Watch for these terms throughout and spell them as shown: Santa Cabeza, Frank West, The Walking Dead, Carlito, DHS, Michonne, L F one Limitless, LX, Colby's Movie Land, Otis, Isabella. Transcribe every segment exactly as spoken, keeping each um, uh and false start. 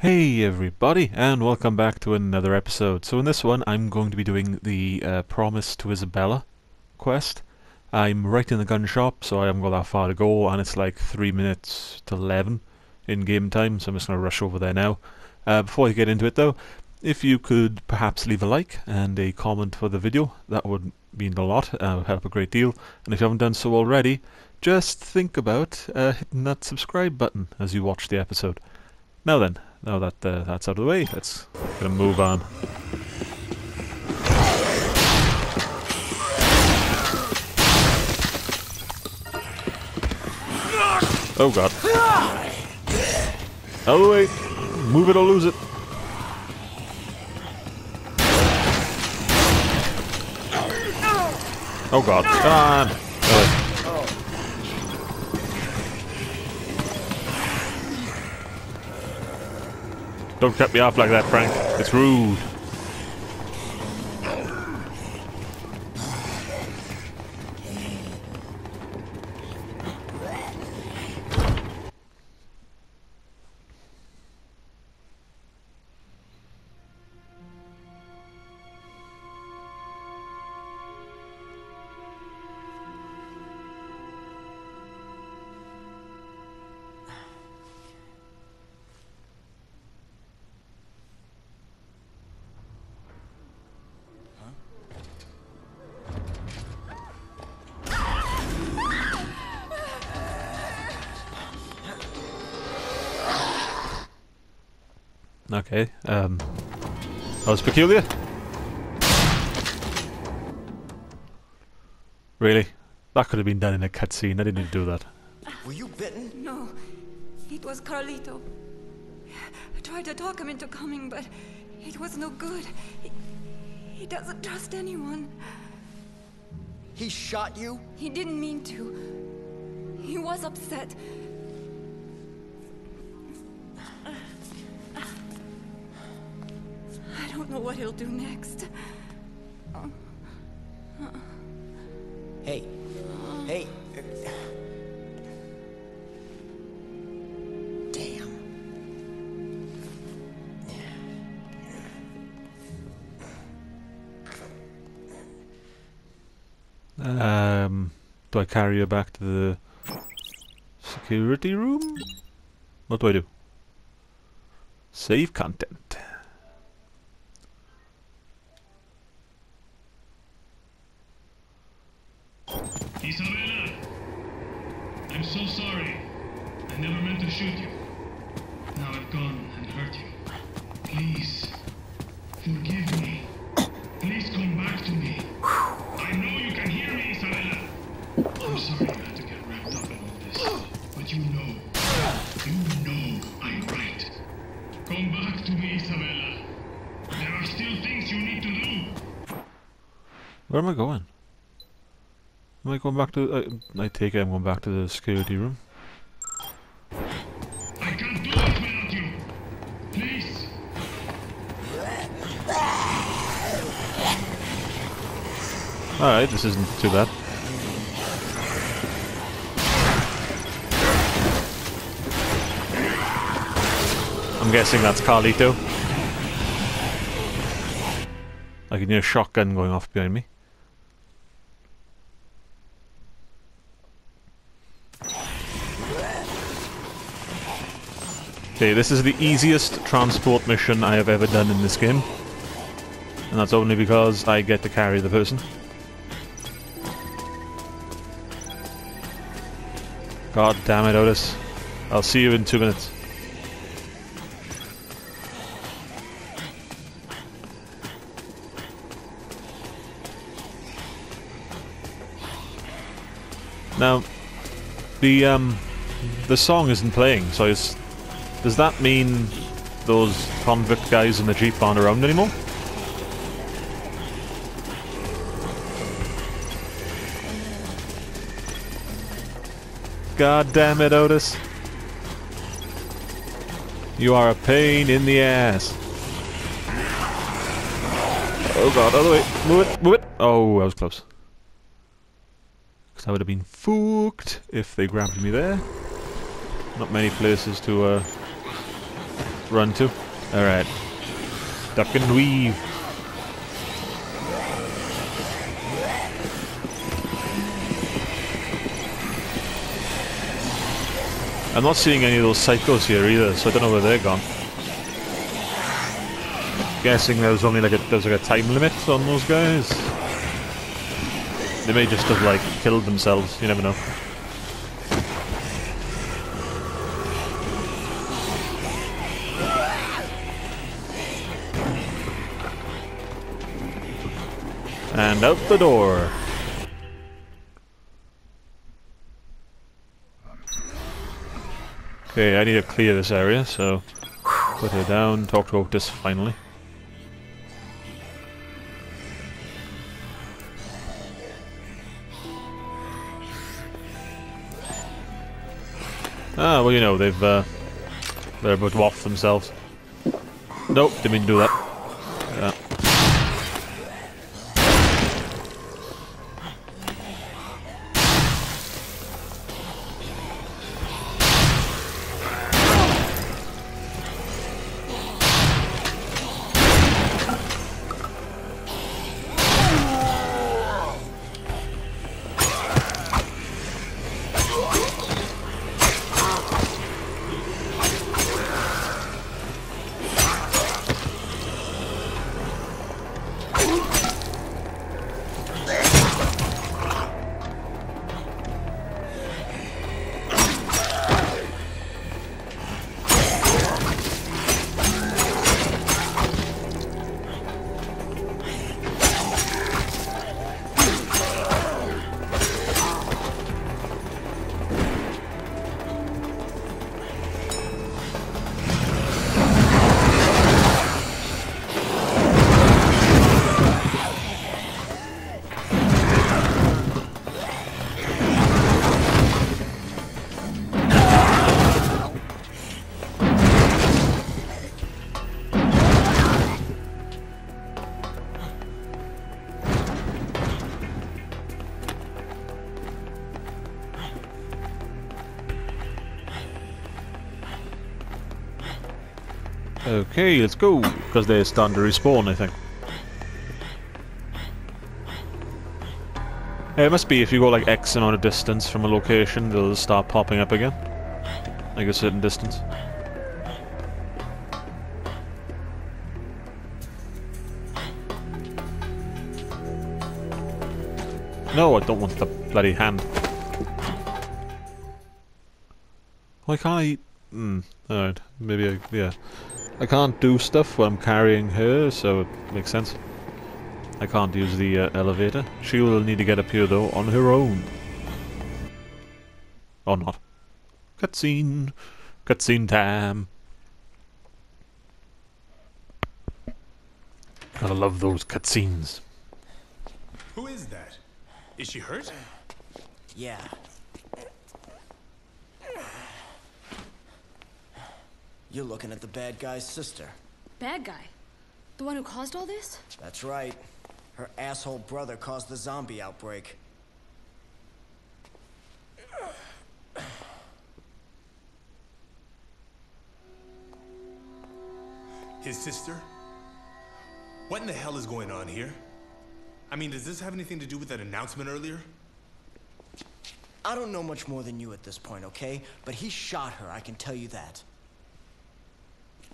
Hey everybody, and welcome back to another episode. So in this one, I'm going to be doing the uh, Promise to Isabella quest. I'm right in the gun shop, so I haven't got that far to go, and it's like three minutes to eleven in game time, so I'm just going to rush over there now. Uh, before I get into it though, if you could perhaps leave a like and a comment for the video, that would mean a lot, uh, help a great deal. And if you haven't done so already, just think about uh, hitting that subscribe button as you watch the episode. Now then. Now that uh, that's out of the way, let's gonna move on. Oh god. Out of the way! Move it or lose it! Oh god, come on! Oh. Don't cut me off like that, Frank. It's rude. Okay, um... that was peculiar. Really? That could have been done in a cutscene. I didn't even do that. Were you bitten? No. It was Carlito. I tried to talk him into coming, but it was no good. He, he doesn't trust anyone. He shot you? He didn't mean to. He was upset. What he'll do next. Uh, uh, hey. Uh, hey. Damn. Um, do I carry her back to the security room? What do I do? Save content. Isabella! I'm so sorry. I never meant to shoot you. Now I've gone and hurt you. Please, forgive me. Please come back to me. I know you can hear me, Isabella. I'm sorry you had to get wrapped up in all this. But you know, you know I'm right. Come back to me, Isabella. There are still things you need to do. Where am I going? Am I going back to... Uh, I take it I'm going back to the security room. I can't do it without you! Please! Alright, this isn't too bad. I'm guessing that's Carlito. I can hear a shotgun going off behind me. Okay, this is the easiest transport mission I have ever done in this game. And that's only because I get to carry the person. God damn it, Otis. I'll see you in two minutes. Now, the, um, the song isn't playing, so it's... Does that mean those convict guys in the Jeep aren't around anymore? God damn it, Otis. You are a pain in the ass. Oh god, out of the way. Move it, move it. Oh, I was close. Because I would have been fucked if they grabbed me there. Not many places to, uh... run to? Alright. Duck and weave. I'm not seeing any of those psychos here either, so I don't know where they're gone. Guessing there was only like a there was like a time limit on those guys. They may just have like killed themselves, you never know. And out the door. Okay, I need to clear this area, so put her down, talk to Otis finally. Ah, well, you know, they've, uh, they're about to waff themselves. Nope, didn't mean to do that. Uh. Okay, let's go, because they're starting to respawn, I think. It must be if you go like X amount of distance from a location, they'll start popping up again. Like a certain distance. No, I don't want the bloody hand. Why can't I... Hmm, alright, maybe I... yeah. I can't do stuff when I'm carrying her, so it makes sense. I can't use the uh, elevator. She will need to get up here, though, on her own. Or not. Cutscene. Cutscene time. Gotta love those cutscenes. Who is that? Is she hurt? Yeah. You're looking at the bad guy's sister. Bad guy? The one who caused all this? That's right. Her asshole brother caused the zombie outbreak. His sister? What in the hell is going on here? I mean, does this have anything to do with that announcement earlier? I don't know much more than you at this point, okay? But he shot her, I can tell you that.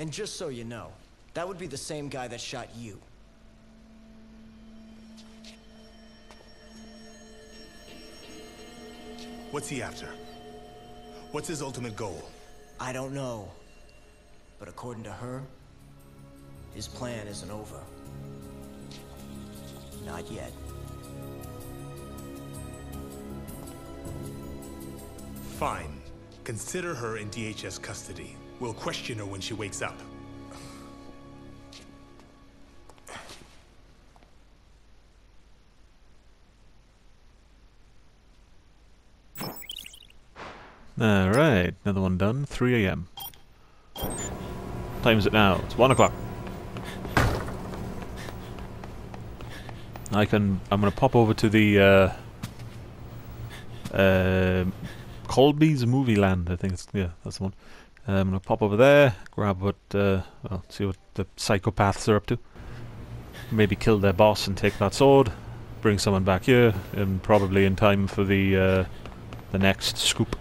And just so you know, that would be the same guy that shot you. What's he after? What's his ultimate goal? I don't know. But according to her, his plan isn't over. Not yet. Fine. Consider her in D H S custody. We'll question her when she wakes up. Alright, another one done. three A M What time is it now? It's one o'clock. I can... I'm gonna pop over to the, uh... Uh... Colby's Movie Land, I think it's... yeah, that's the one. Um, I'm gonna pop over there, grab what, uh, well, see what the psychopaths are up to. Maybe kill their boss and take that sword. Bring someone back here, and probably in time for the uh, the next scoop.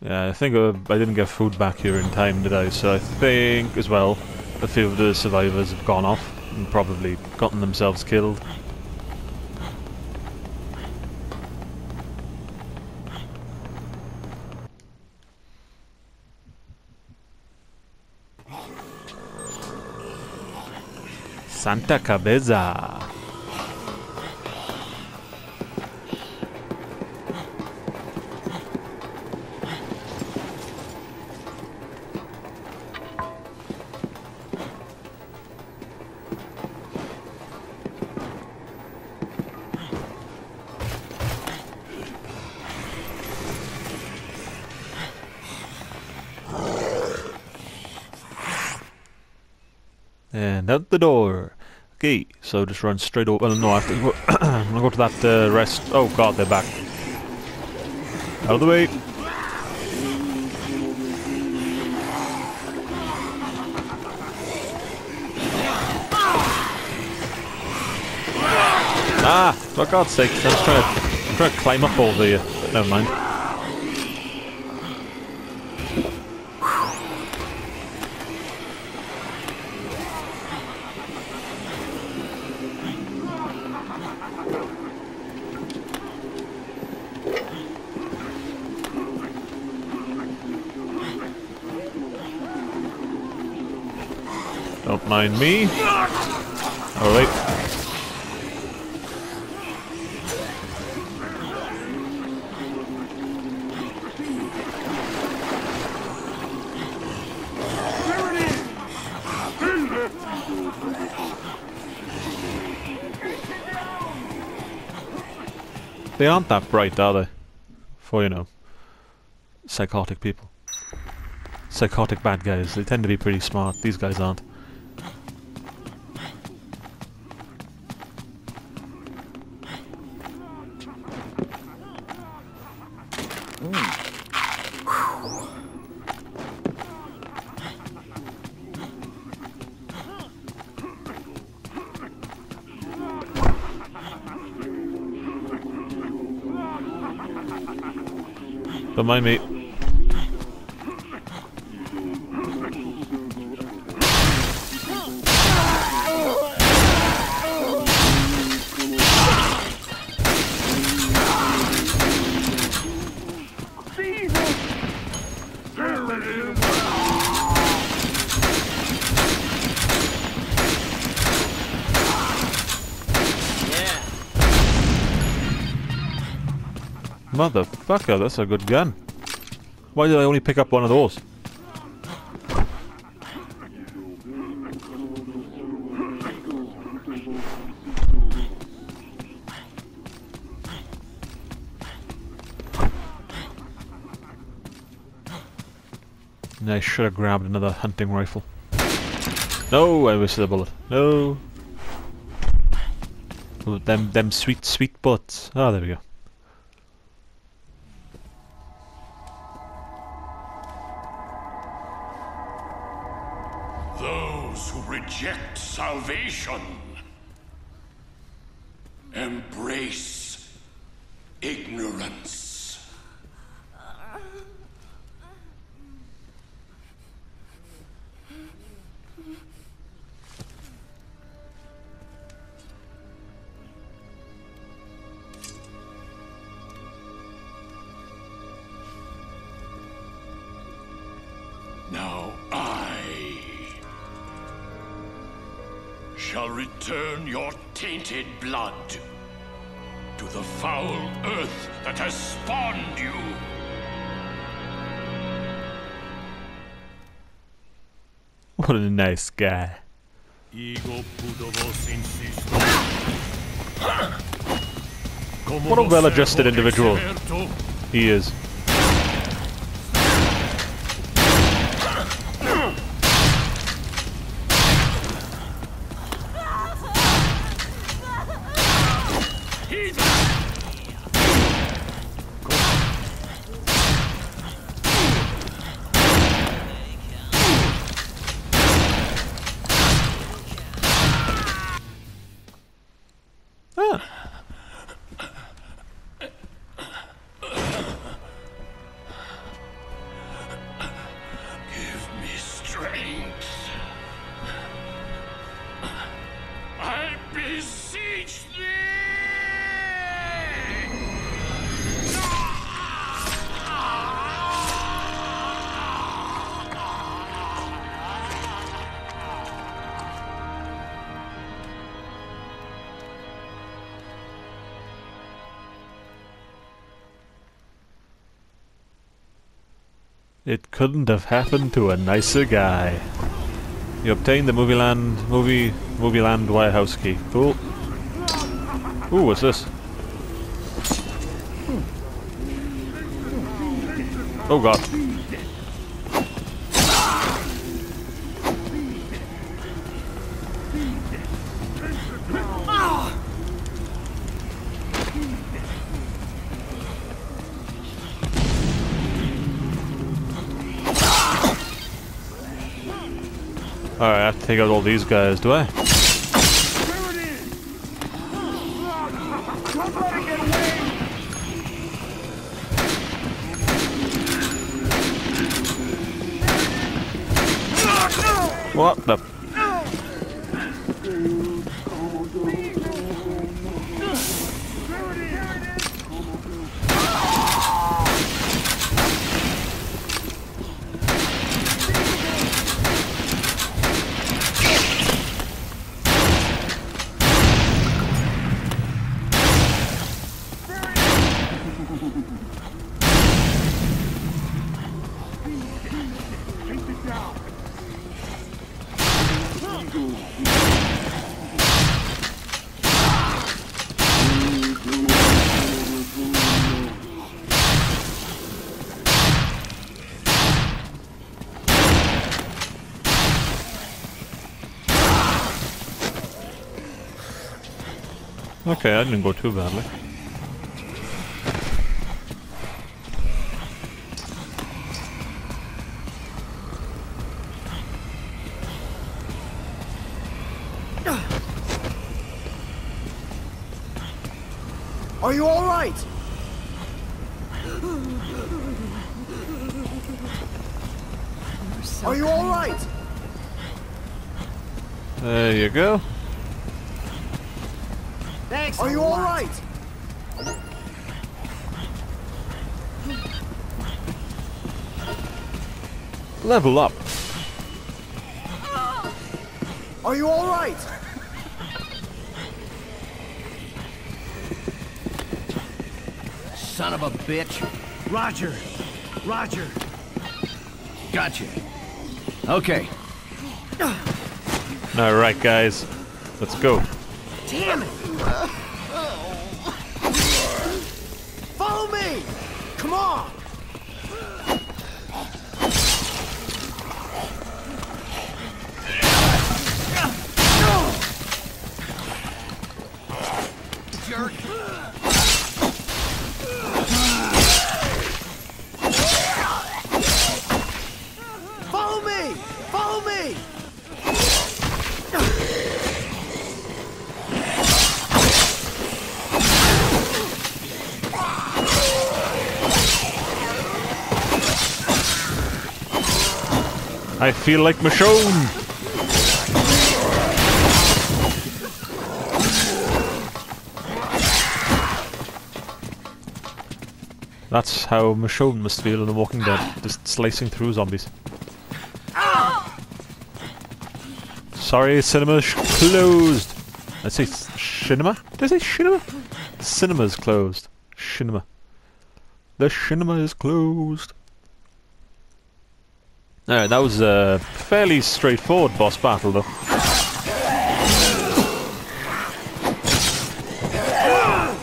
Yeah, I think uh, I didn't get food back here in time, did I? So I think, as well, a few of the survivors have gone off and probably gotten themselves killed. Santa Cabeza! And out the door. Okay, so just run straight over. Well, no, I have to go I'm gonna go to that uh, rest. Oh god, they're back. Out of the way. Ah, for God's sake! I'm just trying to, I'm trying to climb up over here. Never mind. Don't mind me. Alright. They aren't that bright, are they? For, you know, psychotic people. Psychotic bad guys. They tend to be pretty smart. These guys aren't. Don't mind me. Motherfucker, that's a good gun. Why did I only pick up one of those? And I should have grabbed another hunting rifle. No, I wasted a bullet. No. Oh, them, them sweet, sweet bullets. Ah, there we go. Those who reject salvation embrace ignorance. Now I shall return your tainted blood to the foul earth that has spawned you. What a nice guy. What a well-adjusted individual he is. It couldn't have happened to a nicer guy. You obtain the Movie Land, Movie, Movie Land warehouse key. Cool. Ooh, what's this? Oh god. Alright, I have to take out all these guys, do I? What the? Okay, I didn't go too badly. Are you all right? Are you all right? There you go. Thanks. Are you all right? Level up. Are you all right? Son of a bitch. Roger. Roger. Gotcha. Okay. All right, guys. Let's go. Damn it. Follow me! Come on! Jerk! Follow me! Follow me! I feel like Michonne! That's how Michonne must feel in The Walking Dead, just slicing through zombies. Sorry, cinema's closed! I say cinema? Did I say cinema? Cinema's closed. Cinema. The cinema is closed. Alright, that was a fairly straightforward boss battle, though.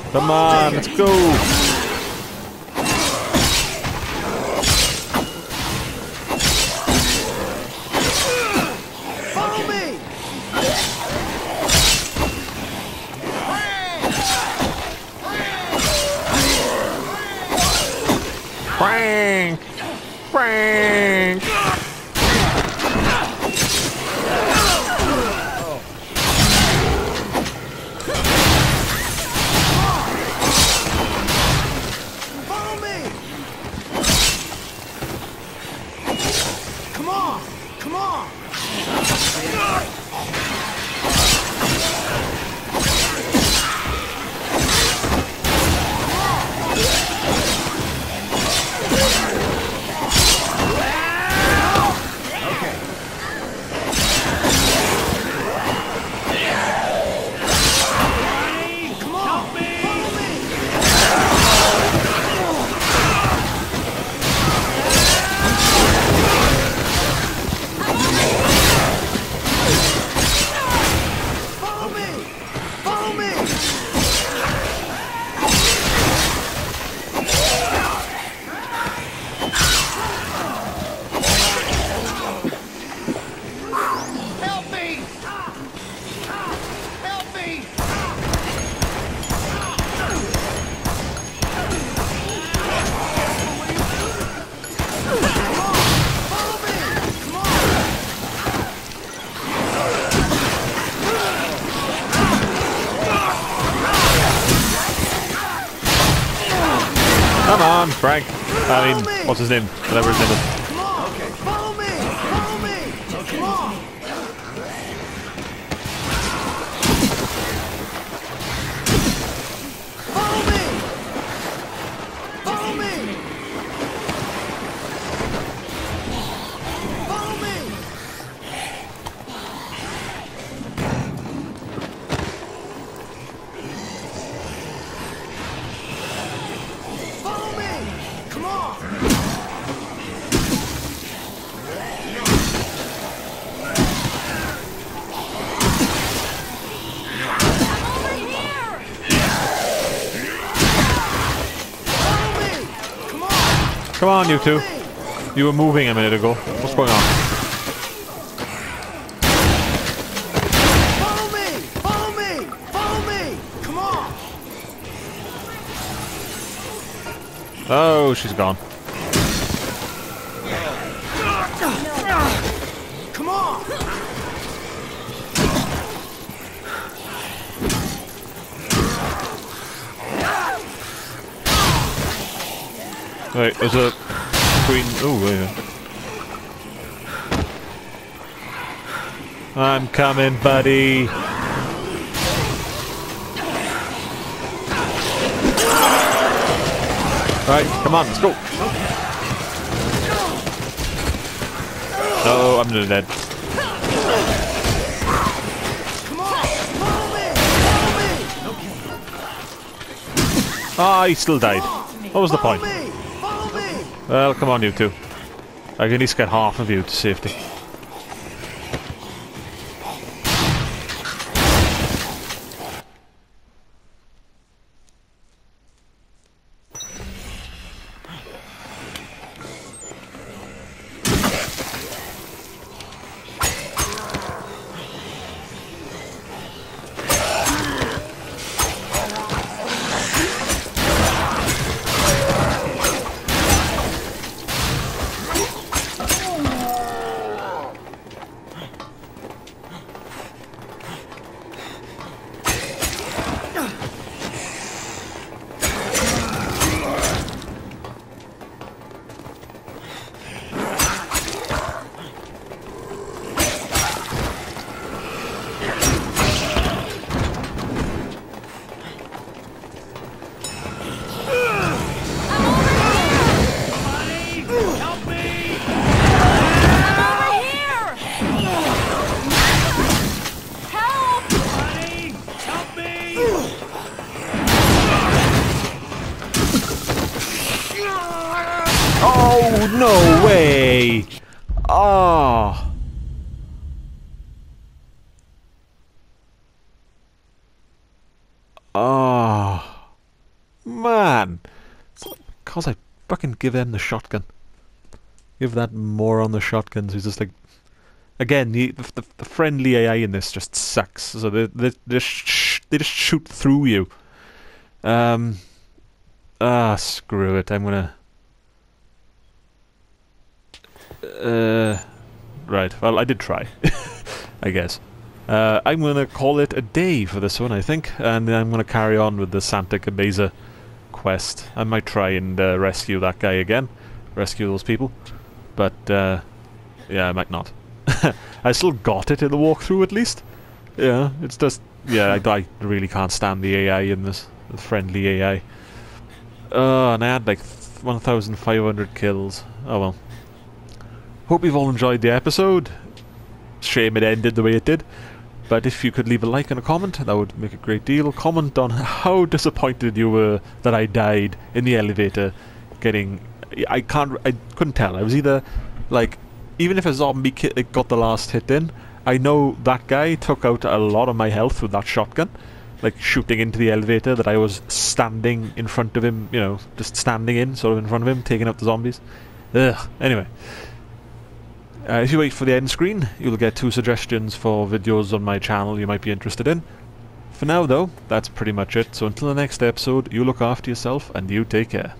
Come on, let's go! Follow me! Frank! Frank! Follow me! Come on! Come on! Come on, Frank. I mean, what's his name? Whatever his name is. Come on, okay. Follow me! Follow me! Okay. Come on! Follow me! Follow me! Follow me! Follow me! Come on! Over here! Follow me! Come on! Come on, you two. You were moving a minute ago. What's going on? Follow me! Follow me! Follow me! Come on! Oh, she's gone. Come on! Wait, there's a queen. Oh, yeah. I'm coming, buddy. Right, come on, let's go. No, I'm not dead. Come on! Follow me! Follow me! Ah, he still died. What was the Follow point? me! Follow me! Well, come on, you two. I can at least get half of you to safety. Over here! Help! Oh, no way! Ah. Ah. Man. It's because I fucking give him the shotgun. Give that moron the shotguns. He's just like, again, the the, the friendly A I in this just sucks. So they they they, sh they just shoot through you. Um, ah, screw it. I'm gonna Uh, right, well, I did try, I guess. Uh, I'm going to call it a day for this one, I think, and I'm going to carry on with the Santa Cabeza quest. I might try and uh, rescue that guy again, rescue those people, but uh, yeah, I might not. I still got it in the walkthrough, at least. Yeah, it's just, yeah, I, I really can't stand the A I in this, the friendly A I. Uh, and I had like one thousand five hundred kills. Oh well. Hope you've all enjoyed the episode. Shame it ended the way it did. But if you could leave a like and a comment, that would make a great deal. Comment on how disappointed you were that I died in the elevator. Getting... I can't... I couldn't tell. I was either, like... Even if a zombie kid got the last hit in, I know that guy took out a lot of my health with that shotgun. Like, shooting into the elevator that I was standing in front of him, you know, just standing in, sort of in front of him, taking out the zombies. Ugh. Anyway. Uh, if you wait for the end screen, you'll get two suggestions for videos on my channel you might be interested in. For now, though, that's pretty much it. So until the next episode, you look after yourself and you take care.